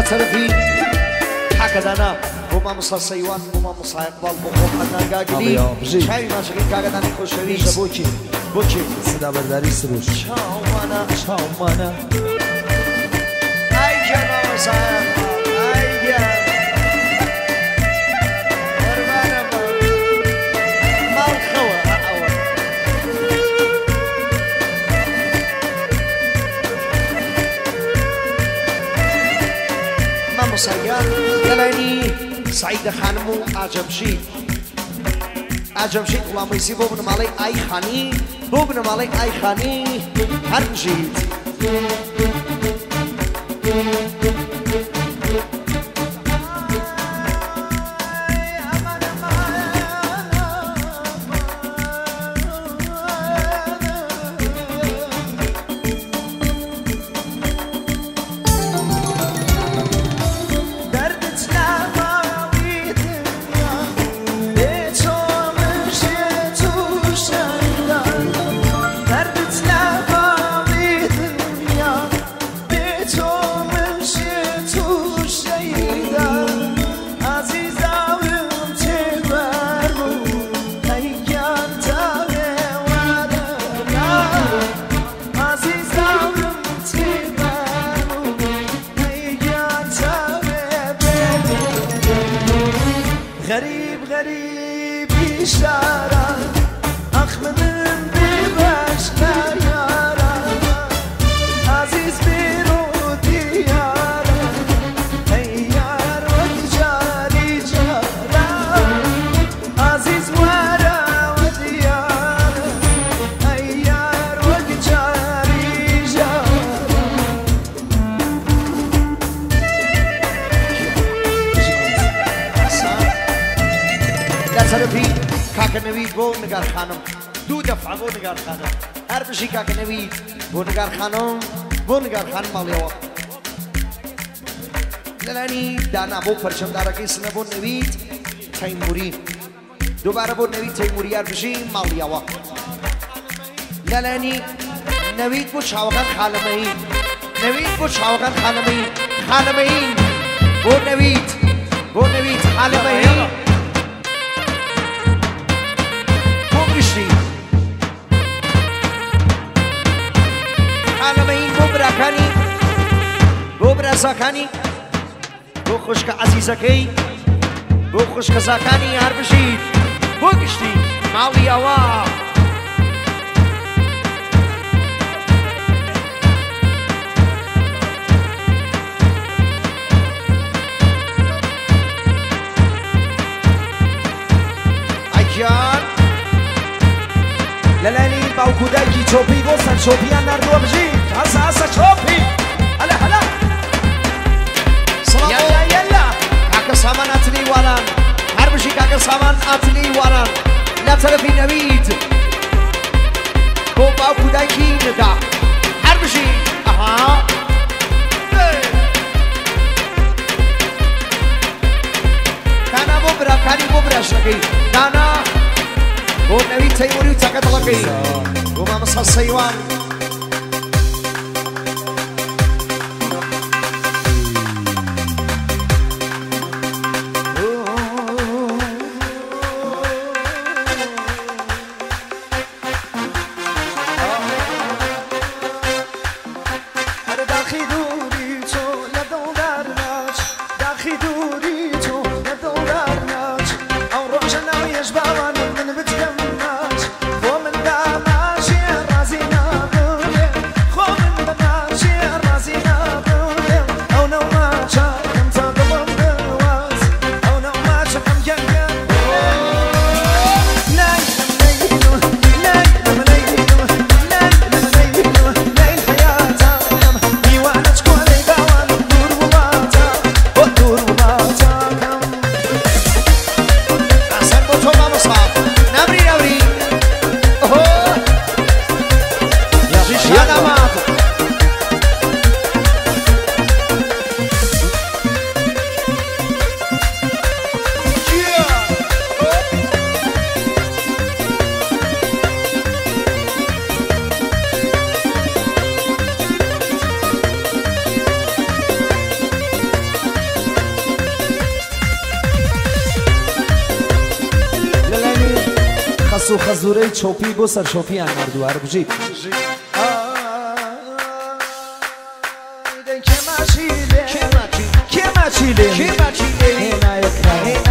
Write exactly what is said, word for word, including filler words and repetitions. يا ترفي حكدا أنا هما مصاصيوان هما مصايق بالبو خوانا قاقلي شاي ماشقين كاقدان خوشويش بوكي بوكي صدا برداري سروش شاو مانا شاو مانا أي جانا مصايق أي جانا ورمانا مال خوا أعوان ما مصايق لاني سعيد خانمو عجب شيء عجب شيء والله ما يسيبو بن مالي أي خاني بو بن مالي أي خاني هرجيت پرچم دارکی سنبون نوید تیموری دوباره بون نوید تیموری اربشی مالی آوا لالانی نوید بو شاوگان خالمه ای نوید بو شاوگان خالمه ای خالمه ای بون نوید بون نوید خالمه ای کوبشی خالمه ای کوبرا کانی کوبرا سکانی بو خوشک عزیزکی بو خوشک زاکانی هر بشید بو گشتی مالی آوا ایجان لالانی باو کودکی چوبی گوستن چوبی انر دو بشید هسا هسا چوبی هلا هلا یلا یلا کاک سامان اتلی وارن هر بچی کاک سامان اتلی وارن نترفی نوید کوبا کودای کی ندا هر بچی آها کانا ببرا کانی ببرا شکی دانا بود نوید تیموری تاکت لکی کوبا مسح سیوان Vamos a سوخ زوره چوپی بو سر شوپی انمر دوار بجید آیدن که مچیده که مچیده که مچیده که مچیده